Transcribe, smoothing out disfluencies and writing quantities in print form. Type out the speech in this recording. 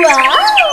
Wow!